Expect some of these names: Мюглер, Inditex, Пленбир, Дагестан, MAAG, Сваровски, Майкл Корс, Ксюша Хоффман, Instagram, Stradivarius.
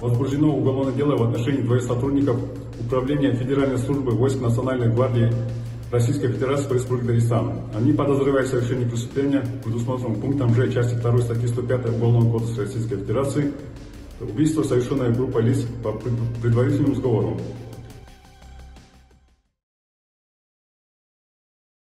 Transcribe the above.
Возбуждено уголовное дело в отношении двоих сотрудников Управления Федеральной службы войск Национальной гвардии Российской Федерации по Республике Дагестан. Они подозревают совершение преступления, предусмотренного пунктом Ж части 2 статьи 105 Уголовного кодекса Российской Федерации, убийство, совершенное группой лиц по предварительному сговору.